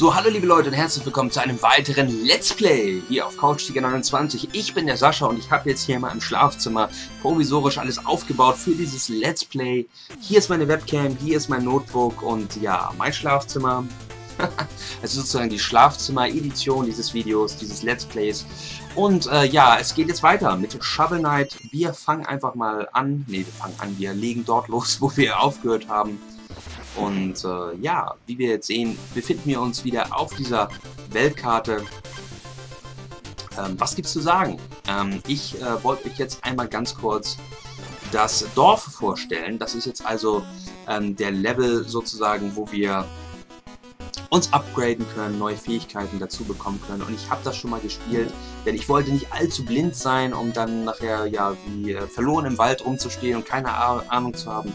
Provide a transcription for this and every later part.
So, hallo liebe Leute und herzlich willkommen zu einem weiteren Let's Play hier auf CouchTiger29. Ich bin der Sascha und ich habe jetzt hier mal im Schlafzimmer provisorisch alles aufgebaut für dieses Let's Play. Hier ist meine Webcam, hier ist mein Notebook und ja, mein Schlafzimmer. Es ist sozusagen die Schlafzimmer-Edition dieses Videos, dieses Let's Plays. Und ja, es geht jetzt weiter mit Shovel Knight. Wir fangen einfach mal an. Ne, wir fangen an, wir legen dort los, wo wir aufgehört haben. Und ja, wie wir jetzt sehen, befinden wir uns wieder auf dieser Weltkarte. Was gibt's zu sagen? Ich wollte euch jetzt einmal ganz kurz das Dorf vorstellen. Das ist jetzt also der Level sozusagen, wo wir uns upgraden können, neue Fähigkeiten dazu bekommen können. Und ich habe das schon mal gespielt, denn ich wollte nicht allzu blind sein, um dann nachher ja wie verloren im Wald rumzustehen und keine Ahnung zu haben,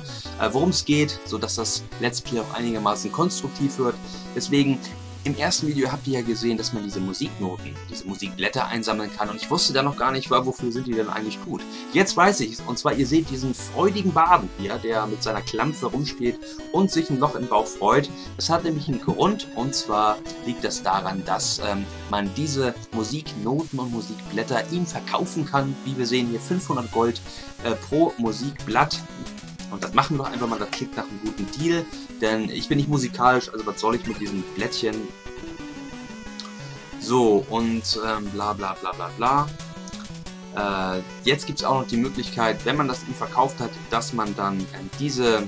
worum es geht, sodass das Let's Play auch einigermaßen konstruktiv wird. Deswegen, im ersten Video habt ihr ja gesehen, dass man diese Musiknoten, diese Musikblätter einsammeln kann. Und ich wusste da noch gar nicht, wofür sind die denn eigentlich gut. Jetzt weiß ich es. Und zwar, ihr seht diesen freudigen Baden hier, der mit seiner Klampfe rumspielt und sich ein Loch im Bauch freut. Das hat nämlich einen Grund. Und zwar liegt das daran, dass man diese Musiknoten und Musikblätter ihm verkaufen kann. Wie wir sehen hier 500 Gold pro Musikblatt. Und das machen wir einfach mal, das klingt nach einem guten Deal, denn ich bin nicht musikalisch, also was soll ich mit diesem Blättchen? So, und bla bla bla bla bla. Jetzt gibt es auch noch die Möglichkeit, wenn man das eben verkauft hat, dass man dann diese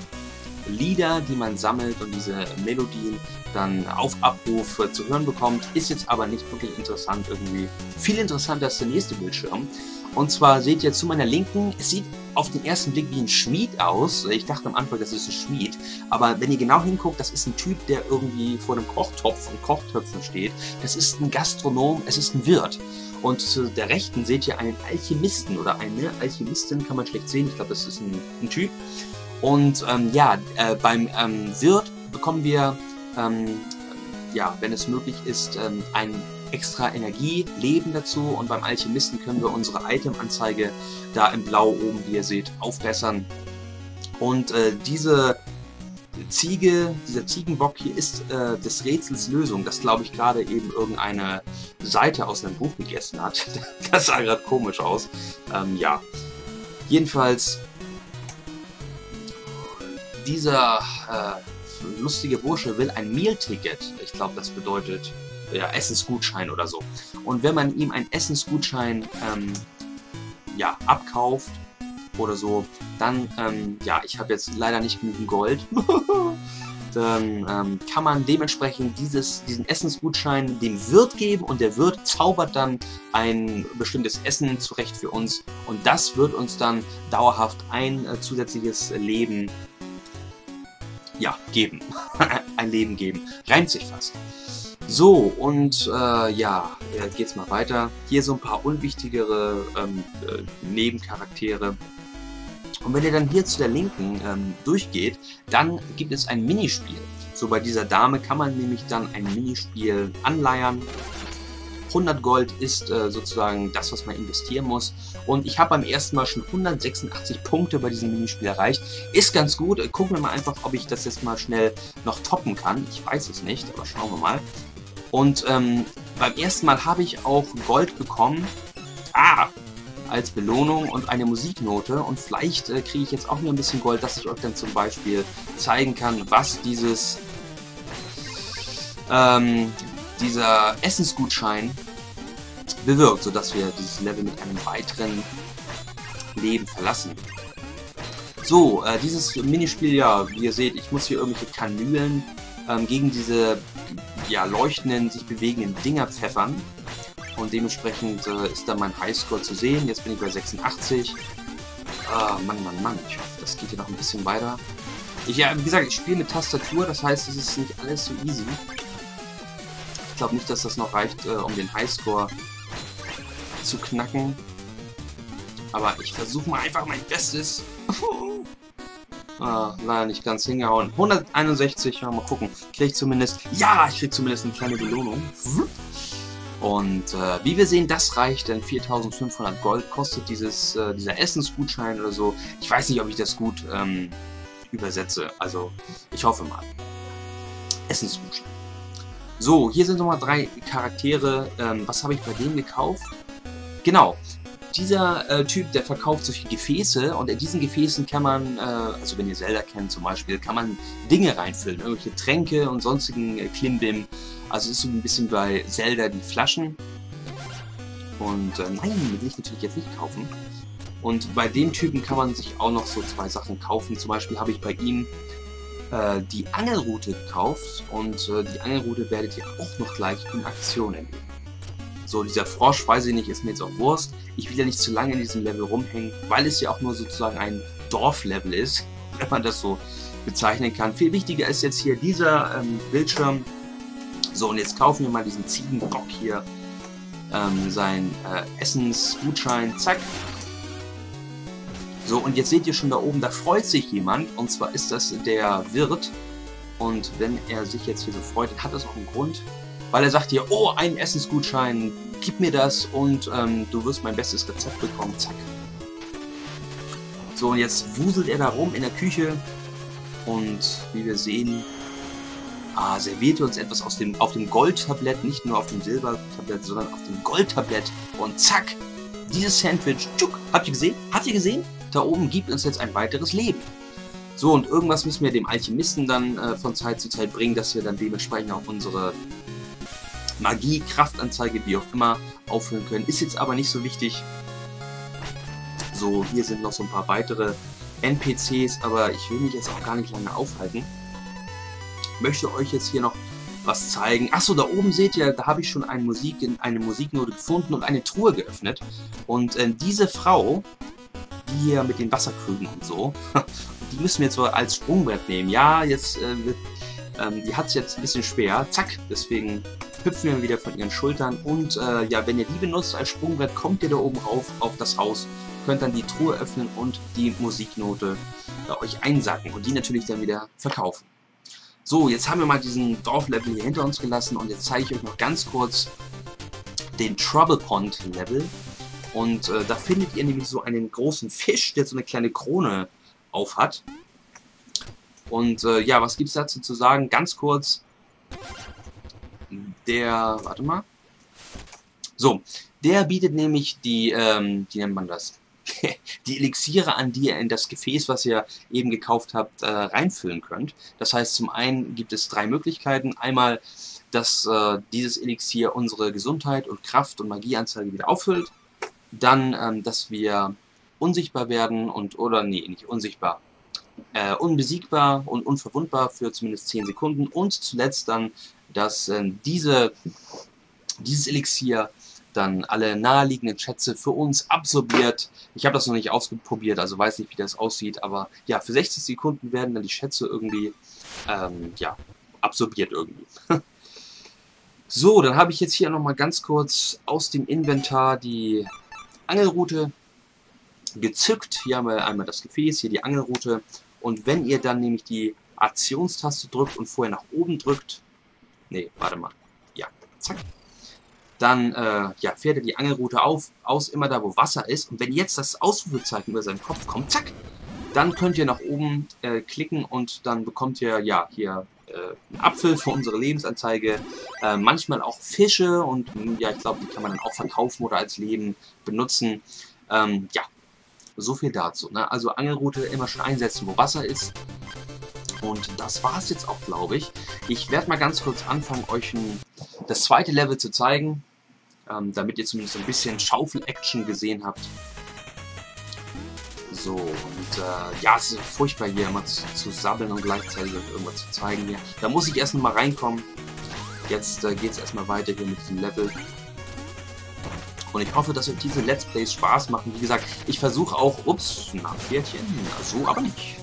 Lieder, die man sammelt und diese Melodien dann auf Abruf zu hören bekommt. Ist jetzt aber nicht wirklich interessant irgendwie. Viel interessanter ist der nächste Bildschirm. Und zwar seht ihr zu meiner Linken, es sieht auf den ersten Blick wie ein Schmied aus. Ich dachte am Anfang, das ist ein Schmied. Aber wenn ihr genau hinguckt, das ist ein Typ, der irgendwie vor einem Kochtopf und Kochtöpfen steht. Das ist ein Gastronom, es ist ein Wirt. Und zu der Rechten seht ihr einen Alchemisten oder eine Alchemistin, kann man schlecht sehen. Ich glaube, das ist ein Typ. Und ja, beim Wirt bekommen wir, ja, wenn es möglich ist, ein extra Energie, Leben dazu, und beim Alchemisten können wir unsere Item-Anzeige da im Blau oben, wie ihr seht, aufbessern. Und diese Ziege, dieser Ziegenbock hier ist des Rätsels Lösung, das glaube ich gerade eben irgendeine Seite aus einem Buch gegessen hat. Das sah gerade komisch aus. Ja, jedenfalls dieser lustige Bursche will ein Meal-Ticket. Ich glaube, das bedeutet ja, Essensgutschein oder so. Und wenn man ihm einen Essensgutschein ja, abkauft oder so, dann, ja, ich habe jetzt leider nicht genügend Gold, dann kann man dementsprechend diesen Essensgutschein dem Wirt geben und der Wirt zaubert dann ein bestimmtes Essen zurecht für uns und das wird uns dann dauerhaft ein zusätzliches Leben, ja, geben. Ein Leben geben. Reimt sich fast. So, und ja, jetzt geht's mal weiter. Hier so ein paar unwichtigere Nebencharaktere. Und wenn ihr dann hier zu der Linken durchgeht, dann gibt es ein Minispiel. So, bei dieser Dame kann man nämlich dann ein Minispiel anleiern. 100 Gold ist sozusagen das, was man investieren muss. Und ich habe beim ersten Mal schon 186 Punkte bei diesem Minispiel erreicht. Ist ganz gut. Gucken wir mal einfach, ob ich das jetzt mal schnell noch toppen kann. Ich weiß es nicht, aber schauen wir mal. Und beim ersten Mal habe ich auch Gold bekommen. Ah! Als Belohnung und eine Musiknote. Und vielleicht kriege ich jetzt auch nur ein bisschen Gold, dass ich euch dann zum Beispiel zeigen kann, was dieses dieser Essensgutschein bewirkt, sodass wir dieses Level mit einem weiteren Leben verlassen. So, dieses Minispiel, ja, wie ihr seht, ich muss hier irgendwelche Kanülen gegen diese ja, leuchtenden, sich bewegenden Dinger pfeffern. Und dementsprechend ist dann mein Highscore zu sehen. Jetzt bin ich bei 86. Mann, Mann, Mann, ich hoffe, das geht hier noch ein bisschen weiter. Ja, wie gesagt, ich spiele mit Tastatur, das heißt, es ist nicht alles so easy. Ich glaube nicht, dass das noch reicht, um den Highscore zu knacken. Aber ich versuche mal einfach mein Bestes. Leider nicht ganz hingehauen. 161, ja, mal gucken. Kriege ich zumindest... Ja, ich kriege zumindest eine kleine Belohnung. Und wie wir sehen, das reicht, denn 4500 Gold kostet dieser Essensgutschein oder so. Ich weiß nicht, ob ich das gut übersetze. Also, ich hoffe mal. Essensgutschein. So, hier sind nochmal 3 Charaktere. Was habe ich bei denen gekauft? Genau. Dieser Typ, der verkauft solche Gefäße, und in diesen Gefäßen kann man, also wenn ihr Zelda kennt zum Beispiel, kann man Dinge reinfüllen, irgendwelche Tränke und sonstigen Klimbim. Also ist so ein bisschen bei Zelda die Flaschen. Und nein, die will ich natürlich jetzt nicht kaufen. Und bei dem Typen kann man sich auch noch so 2 Sachen kaufen. Zum Beispiel habe ich bei ihm die Angelrute gekauft, und die Angelrute werdet ihr auch noch gleich in Aktion erleben. So, dieser Frosch, weiß ich nicht, ist mir jetzt auch Wurst. Ich will ja nicht zu lange in diesem Level rumhängen, weil es ja auch nur sozusagen ein Dorflevel ist, wenn man das so bezeichnen kann. Viel wichtiger ist jetzt hier dieser Bildschirm. So, und jetzt kaufen wir mal diesen Ziegenbock hier, sein Essensgutschein, zack. So, und jetzt seht ihr schon da oben, da freut sich jemand, und zwar ist das der Wirt. Und wenn er sich jetzt hier so freut, hat das auch einen Grund. Weil er sagt dir, oh, ein Essensgutschein, gib mir das, und du wirst mein bestes Rezept bekommen, zack. So, und jetzt wuselt er da rum in der Küche, und wie wir sehen, serviert uns etwas auf dem Goldtablett, nicht nur auf dem Silbertablett, sondern auf dem Goldtablett, und zack, dieses Sandwich, tschuk, habt ihr gesehen? Habt ihr gesehen? Da oben gibt uns jetzt ein weiteres Leben. So, und irgendwas müssen wir dem Alchemisten dann von Zeit zu Zeit bringen, dass wir dann dementsprechend auch unsere Magie, Kraftanzeige, wie auch immer, auffüllen können. Ist jetzt aber nicht so wichtig. So, hier sind noch so ein paar weitere NPCs, aber ich will mich jetzt auch gar nicht lange aufhalten. Ich möchte euch jetzt hier noch was zeigen. Achso, da oben seht ihr, da habe ich schon eine Musiknote gefunden und eine Truhe geöffnet. Und diese Frau, die hier mit den Wasserkrügen und so, die müssen wir jetzt so als Sprungbrett nehmen. Ja, jetzt wird die hat es jetzt ein bisschen schwer, zack, deswegen hüpfen wir wieder von ihren Schultern, und ja, wenn ihr die benutzt als Sprungbrett, kommt ihr da oben rauf auf das Haus, könnt dann die Truhe öffnen und die Musiknote euch einsacken und die natürlich dann wieder verkaufen. So, jetzt haben wir mal diesen Dorflevel hier hinter uns gelassen, und jetzt zeige ich euch noch ganz kurz den Trouble Pond Level, und da findet ihr nämlich so einen großen Fisch, der so eine kleine Krone auf hat. Und ja, was gibt's dazu zu sagen? Ganz kurz, der, warte mal, so, der bietet nämlich die, wie nennt man das, die Elixiere an, die ihr in das Gefäß, was ihr eben gekauft habt, reinfüllen könnt. Das heißt, zum einen gibt es 3 Möglichkeiten. Einmal, dass dieses Elixier unsere Gesundheit und Kraft und Magieanzeige wieder auffüllt. Dann, dass wir unsichtbar werden und, oder, nee, nicht unsichtbar, unbesiegbar und unverwundbar für zumindest 10 Sekunden, und zuletzt dann, dass dieses Elixier dann alle naheliegenden Schätze für uns absorbiert. Ich habe das noch nicht ausprobiert, also weiß nicht, wie das aussieht, aber ja, für 60 Sekunden werden dann die Schätze irgendwie ja, absorbiert irgendwie. So, dann habe ich jetzt hier nochmal ganz kurz aus dem Inventar die Angelrute gezückt. Hier haben wir einmal das Gefäß, hier die Angelrute, und wenn ihr dann nämlich die Aktionstaste drückt und vorher nach oben drückt, nee, warte mal, ja, zack, dann ja, fährt ihr die Angelrute aus, immer da, wo Wasser ist, und wenn jetzt das Ausrufezeichen über seinen Kopf kommt, zack, dann könnt ihr nach oben klicken, und dann bekommt ihr, ja, hier einen Apfel für unsere Lebensanzeige, manchmal auch Fische, und ja, ich glaube, die kann man dann auch verkaufen oder als Leben benutzen, ja. So viel dazu, ne? Also Angelrute immer schon einsetzen, wo Wasser ist. Und das war es jetzt auch, glaube ich. Ich werde mal ganz kurz anfangen, euch das zweite Level zu zeigen, damit ihr zumindest ein bisschen Schaufel-Action gesehen habt. So, und ja, es ist furchtbar hier immer zu sabbeln und gleichzeitig irgendwas zu zeigen hier. Da muss ich erst noch mal reinkommen. Jetzt geht es erstmal weiter hier mit diesem Level. Und ich hoffe, dass euch diese Let's Plays Spaß machen. Wie gesagt, ich versuche auch, ups, na, Pferdchen, na, so aber nicht.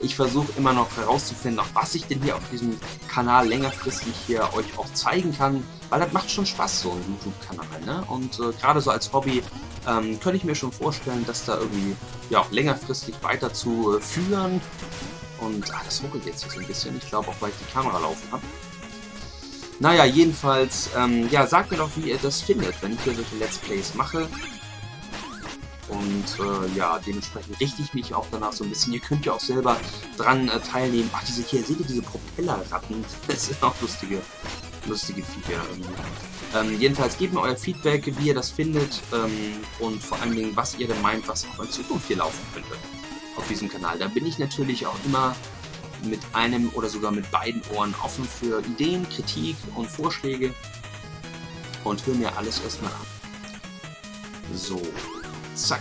Ich versuche immer noch herauszufinden, auch was ich denn hier auf diesem Kanal längerfristig hier euch auch zeigen kann. Weil das macht schon Spaß, so ein YouTube-Kanal, ne? Und gerade so als Hobby könnte ich mir schon vorstellen, dass da irgendwie, ja, auch längerfristig weiter zu führen. Und, das ruckelt jetzt so ein bisschen. Ich glaube auch, weil ich die Kamera laufen habe. Naja, jedenfalls, ja, sagt mir doch, wie ihr das findet, wenn ich hier solche Let's Plays mache. Und ja, dementsprechend richte ich mich auch danach so ein bisschen. Ihr könnt ja auch selber dran teilnehmen. Ach, diese hier, seht ihr diese Propellerratten? Das sind auch lustige lustige Viecher. Jedenfalls gebt mir euer Feedback, wie ihr das findet und vor allen Dingen, was ihr denn meint, was auch in Zukunft hier laufen könnte auf diesem Kanal. Da bin ich natürlich auch immer mit einem oder sogar mit beiden Ohren offen für Ideen, Kritik und Vorschläge und höre mir alles erstmal an. So, zack.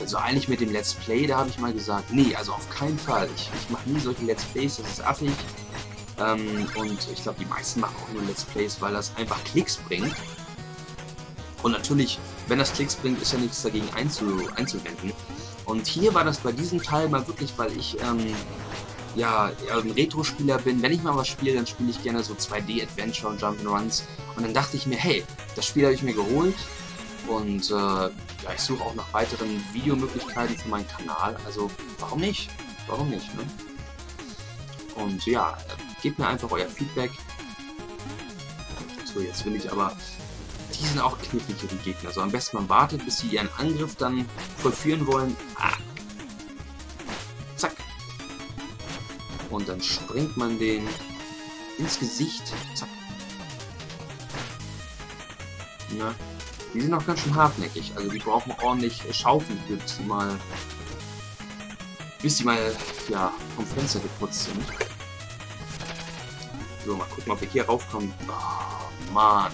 Also eigentlich mit dem Let's Play, da habe ich mal gesagt, nee, also auf keinen Fall. Ich mache nie solche Let's Plays, das ist affig. Und ich glaube, die meisten machen auch nur Let's Plays, weil das einfach Klicks bringt. Und natürlich, wenn das Klicks bringt, ist ja nichts dagegen einzuwenden. Und hier war das bei diesem Teil mal wirklich, weil ich ja ein Retro-Spieler bin. Wenn ich mal was spiele, dann spiele ich gerne so 2D-Adventure und Jump'n'Runs. Und dann dachte ich mir, hey, das Spiel habe ich mir geholt. Und ja, ich suche auch nach weiteren Videomöglichkeiten für meinen Kanal. Also warum nicht? Warum nicht, ne? Und ja, gebt mir einfach euer Feedback. So, jetzt will ich aber... Die sind auch knifflig, die Gegner. Also am besten man wartet, bis sie ihren Angriff dann vollführen wollen. Ah. Zack. Und dann springt man den ins Gesicht. Zack. Na. Die sind auch ganz schön hartnäckig. Also die brauchen ordentlich Schaufeln, bis sie mal ja, vom Fenster geputzt sind. So, mal gucken, ob wir hier raufkommen. Oh, Mann.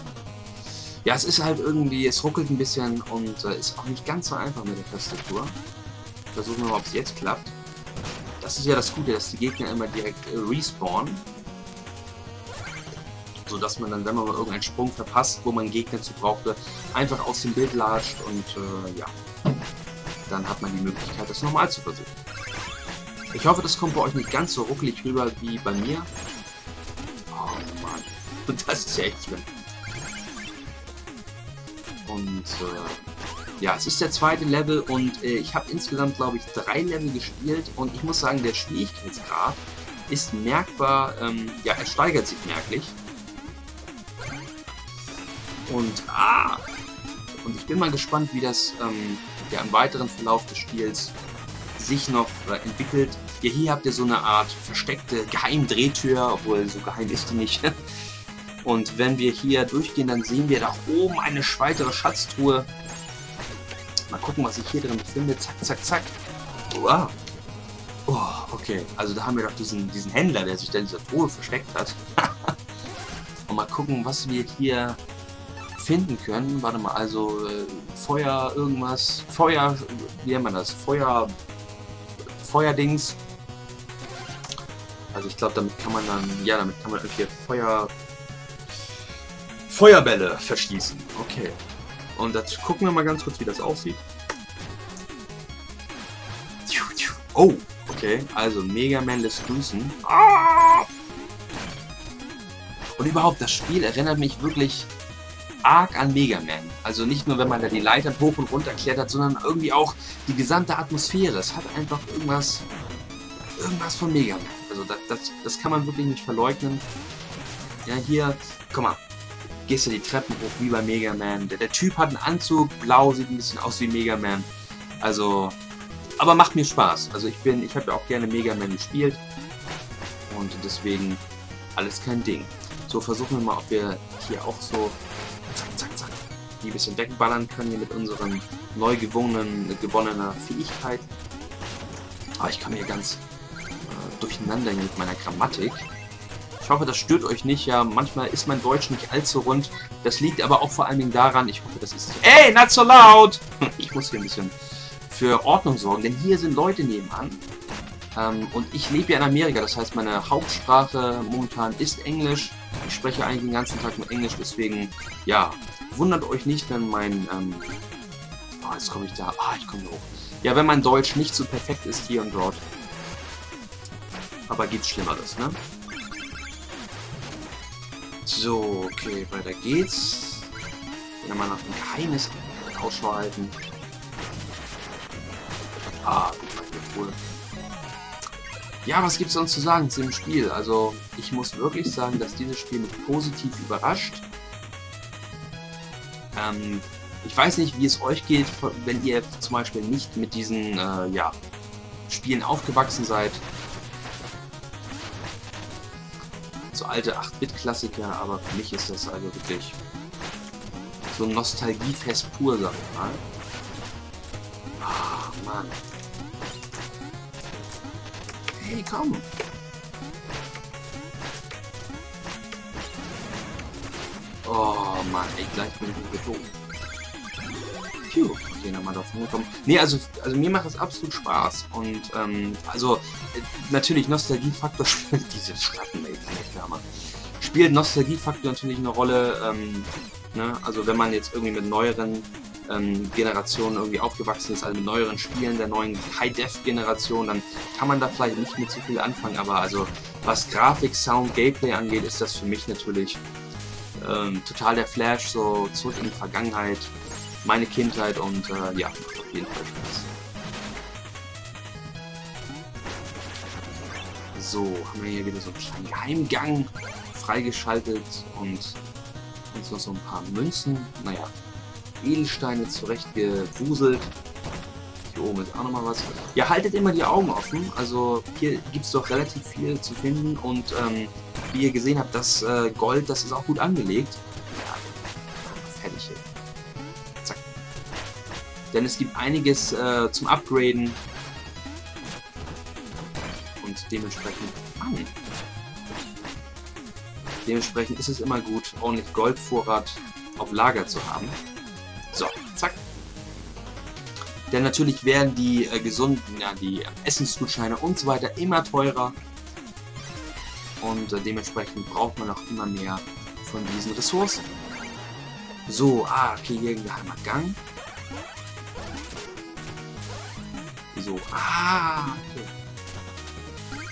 Ja, es ist halt irgendwie, es ruckelt ein bisschen und ist auch nicht ganz so einfach mit der Tastatur. Versuchen wir mal, ob es jetzt klappt. Das ist ja das Gute, dass die Gegner immer direkt respawnen. Sodass man dann, wenn man mal irgendeinen Sprung verpasst, wo man Gegner zu brauchte, einfach aus dem Bild latscht und ja, dann hat man die Möglichkeit, das nochmal zu versuchen. Ich hoffe, das kommt bei euch nicht ganz so ruckelig rüber wie bei mir. Oh Mann, und das ist ja echt schlimm. Und ja, es ist der zweite Level und ich habe insgesamt, glaube ich, 3 Level gespielt und ich muss sagen, der Schwierigkeitsgrad ist merkbar, ja, er steigert sich merklich. Und und ich bin mal gespannt, wie das ja, im weiteren Verlauf des Spiels sich noch entwickelt. Ja, hier habt ihr so eine Art versteckte Geheimdrehtür, obwohl so geheim ist die nicht. Und wenn wir hier durchgehen, dann sehen wir da oben eine weitere Schatztruhe. Mal gucken, was ich hier drin finde. Zack, zack, zack. Wow. Oh, okay. Also da haben wir doch diesen Händler, der sich da in dieser Truhe versteckt hat. Und mal gucken, was wir hier finden können. Warte mal, also Feuer, irgendwas. Feuer, wie nennt man das? Feuerdings. Also ich glaube, damit kann man dann, ja, damit kann man irgendwie Feuerbälle verschießen. Okay. Und jetzt gucken wir mal ganz kurz, wie das aussieht. Oh, okay. Also Mega Man lässt grüßen. Und überhaupt, das Spiel erinnert mich wirklich arg an Mega Man. Also nicht nur, wenn man da die Leitern hoch und runter klettert, sondern irgendwie auch die gesamte Atmosphäre. Es hat einfach irgendwas von Mega Man. Also das kann man wirklich nicht verleugnen. Ja, hier, komm mal. Gehst du die Treppen hoch wie bei Mega Man. Der Typ hat einen Anzug, blau, sieht ein bisschen aus wie Mega Man. Also, aber macht mir Spaß. Also ich habe ja auch gerne Mega Man gespielt. Und deswegen alles kein Ding. So, versuchen wir mal, ob wir hier auch so zack, zack, zack, die ein bisschen wegballern können hier mit unseren neu gewonnener Fähigkeit. Aber ich komme hier ganz durcheinander mit meiner Grammatik. Ich hoffe, das stört euch nicht. Ja, manchmal ist mein Deutsch nicht allzu rund. Das liegt aber auch vor allen Dingen daran, ich hoffe, das ist... Ey, not so laut! Ich muss hier ein bisschen für Ordnung sorgen, denn hier sind Leute nebenan. Und ich lebe ja in Amerika, das heißt, meine Hauptsprache momentan ist Englisch. Ich spreche eigentlich den ganzen Tag nur Englisch, deswegen, ja, wundert euch nicht, wenn mein... oh, jetzt komme ich da... Ah, ich komme hoch. Ja, wenn mein Deutsch nicht so perfekt ist hier und dort. Aber gibt's Schlimmeres, ne? So, okay, weiter geht's. Wieder mal nach dem Geheimnis Ausschau halten. Ah, cool. Ja, was gibt's sonst zu sagen zu dem Spiel? Also, ich muss wirklich sagen, dass dieses Spiel mich positiv überrascht. Ich weiß nicht, wie es euch geht, wenn ihr zum Beispiel nicht mit diesen ja, Spielen aufgewachsen seid. so alte 8-Bit-Klassiker, aber für mich ist das also wirklich so ein Nostalgiefest pur, sag ich mal. Ach, Mann. Hey, komm! Oh, Mann, ey, gleich bin ich betrogen. Phew, okay, nochmal drauf hingekommen. Nee, also mir macht das absolut Spaß. Und, natürlich, Nostalgiefaktor spielt diese Schratten, ey, kann ich klar machen. Spielt Nostalgiefaktor natürlich eine Rolle, ne? Also wenn man jetzt irgendwie mit neueren Generationen irgendwie aufgewachsen ist, also mit neueren Spielen der neuen High-Def-Generation, dann kann man da vielleicht nicht mit so viel anfangen, aber also was Grafik, Sound, Gameplay angeht, ist das für mich natürlich total der Flash, so zurück in die Vergangenheit, meine Kindheit und ja, macht auf jeden Fall Spaß. So, haben wir hier wieder so einen kleinen Geheimgang freigeschaltet und uns noch so ein paar Münzen, naja, Edelsteine zurechtgewuselt. Hier oben ist auch nochmal was. Ja, haltet immer die Augen offen, also hier gibt es doch relativ viel zu finden und wie ihr gesehen habt, das Gold, das ist auch gut angelegt. Ja, fertig hier. Zack. Denn es gibt einiges zum Upgraden und dementsprechend... Mann. Dementsprechend ist es immer gut, ordentlich Goldvorrat auf Lager zu haben. So, zack. Denn natürlich werden die gesunden, ja, die Essensgutscheine und so weiter immer teurer. Und dementsprechend braucht man auch immer mehr von diesen Ressourcen. So, okay, hier ein geheimer Gang. So, okay.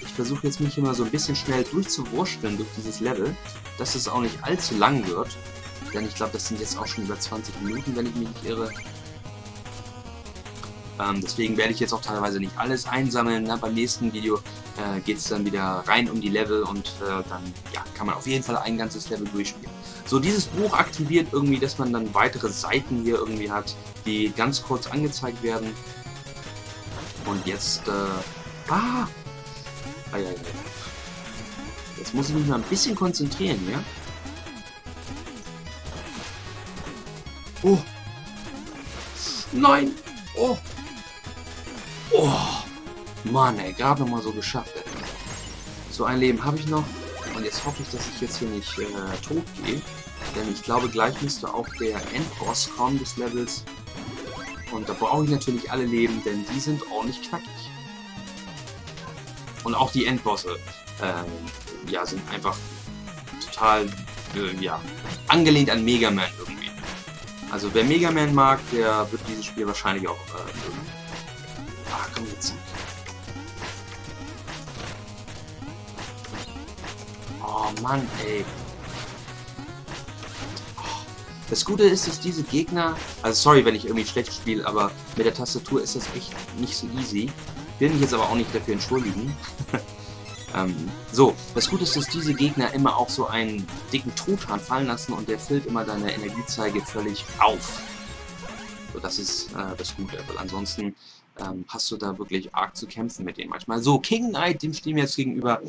Ich versuche jetzt mich immer so ein bisschen schnell durchzuwurschteln durch dieses Level, dass es auch nicht allzu lang wird. Denn ich glaube, das sind jetzt auch schon über 20 Minuten, wenn ich mich nicht irre. Deswegen werde ich jetzt auch teilweise nicht alles einsammeln. Na, beim nächsten Video geht es dann wieder rein um die Level und dann ja, kann man auf jeden Fall ein ganzes Level durchspielen. So, dieses Buch aktiviert irgendwie, dass man dann weitere Seiten hier irgendwie hat, die ganz kurz angezeigt werden. Und jetzt... Jetzt muss ich mich mal ein bisschen konzentrieren, ja? Oh! Nein! Oh! Oh! Mann, ey, gerade nochmal so geschafft, ey. So ein Leben habe ich noch. Und jetzt hoffe ich, dass ich jetzt hier nicht tot gehe. Denn ich glaube, gleich müsste auch der Endboss kommen des Levels. Und da brauche ich natürlich alle Leben, denn die sind ordentlich knackig. Und auch die Endbosse ja, sind einfach total ja, angelehnt an Mega Man irgendwie. Also wer Mega Man mag, der wird dieses Spiel wahrscheinlich auch mögen. Komm jetzt. Oh Mann, ey. Das Gute ist, dass diese Gegner... Also sorry, wenn ich irgendwie schlecht spiele, aber mit der Tastatur ist das echt nicht so easy. Will mich jetzt aber auch nicht dafür entschuldigen. So, das Gute ist, dass diese Gegner immer auch so einen dicken Truthahn fallen lassen und der füllt immer deine Energiezeige völlig auf. So, das ist das Gute, weil ansonsten hast du da wirklich arg zu kämpfen mit denen manchmal. So, King Knight, dem stehen wir jetzt gegenüber.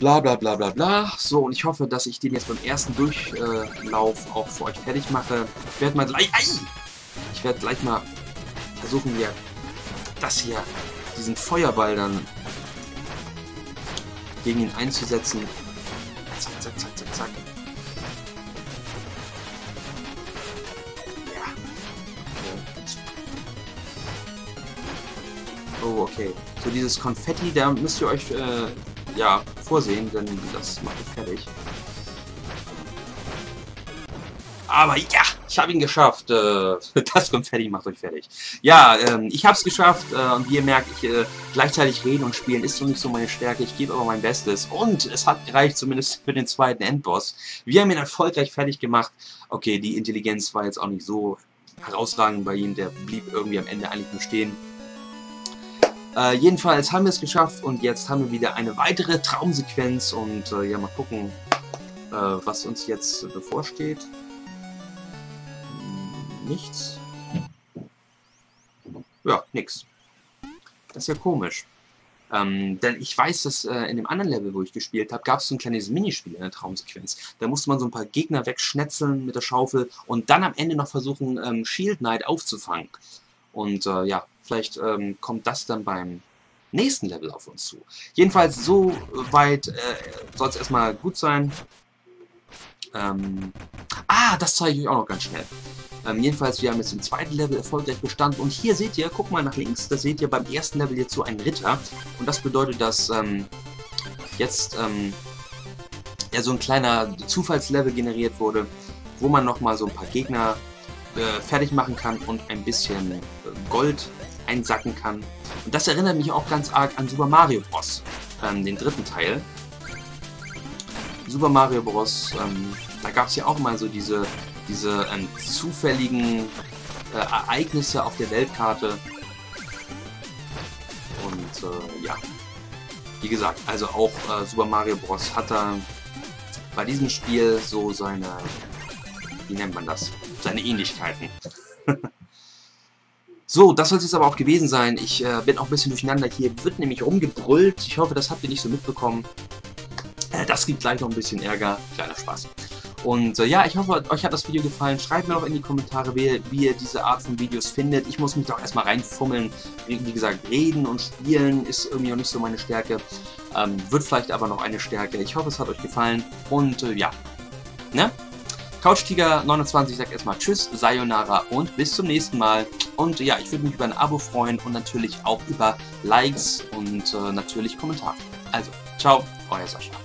Bla bla bla bla bla. So, und ich hoffe, dass ich den jetzt beim ersten Durchlauf auch für euch fertig mache. Ich werde mal gleich... Ich werde gleich mal versuchen, hier das hier, diesen Feuerball dann gegen ihn einzusetzen. Zack, zack, zack, zack, zack. Ja. Oh, okay. So, dieses Konfetti, da müsst ihr euch ja vorsehen, denn das macht ihr fertig. Aber ja, ich habe ihn geschafft. Das Konfetti macht euch fertig. Ja, ich habe es geschafft. Und wie ihr merkt, ich, gleichzeitig reden und spielen ist noch nicht so meine Stärke. Ich gebe aber mein Bestes. Und es hat gereicht, zumindest für den zweiten Endboss. Wir haben ihn erfolgreich fertig gemacht. Okay, die Intelligenz war jetzt auch nicht so herausragend bei ihm. Der blieb irgendwie am Ende eigentlich nur stehen. Jedenfalls haben wir es geschafft. Und jetzt haben wir wieder eine weitere Traumsequenz. Und ja, mal gucken, was uns jetzt bevorsteht. Nichts. Ja, nix. Das ist ja komisch. Denn ich weiß, dass in dem anderen Level, wo ich gespielt habe, gab es so ein kleines Minispiel in der Traumsequenz. Da musste man so ein paar Gegner wegschnetzeln mit der Schaufel und dann am Ende noch versuchen, Shield Knight aufzufangen. Und ja, vielleicht kommt das dann beim nächsten Level auf uns zu. Jedenfalls, so weit soll es erstmal gut sein. Das zeige ich euch auch noch ganz schnell. Jedenfalls, wir haben jetzt im zweiten Level erfolgreich bestanden. Und hier seht ihr, guck mal nach links, da seht ihr beim ersten Level jetzt so einen Ritter. Und das bedeutet, dass jetzt ja, so ein kleiner Zufallslevel generiert wurde, wo man nochmal so ein paar Gegner fertig machen kann und ein bisschen Gold einsacken kann. Und das erinnert mich auch ganz arg an Super Mario Bros., den dritten Teil. Super Mario Bros., da gab es ja auch mal so diese zufälligen Ereignisse auf der Weltkarte. Und ja, wie gesagt, also auch Super Mario Bros. Hat da bei diesem Spiel so seine, wie nennt man das, seine Ähnlichkeiten. So, das soll es jetzt aber auch gewesen sein. Ich bin auch ein bisschen durcheinander. Hier wird nämlich rumgebrüllt. Ich hoffe, das habt ihr nicht so mitbekommen. Das gibt gleich noch ein bisschen Ärger. Kleiner Spaß. Und ja, ich hoffe, euch hat das Video gefallen. Schreibt mir auch in die Kommentare, wie ihr diese Art von Videos findet. Ich muss mich doch erstmal reinfummeln. Wie gesagt, reden und spielen ist irgendwie noch nicht so meine Stärke. Wird vielleicht aber noch eine Stärke. Ich hoffe, es hat euch gefallen. Und ja, ne? CouchTiger29 sagt erstmal Tschüss, Sayonara und bis zum nächsten Mal. Und ja, ich würde mich über ein Abo freuen und natürlich auch über Likes und natürlich Kommentare. Also, ciao, euer Sascha.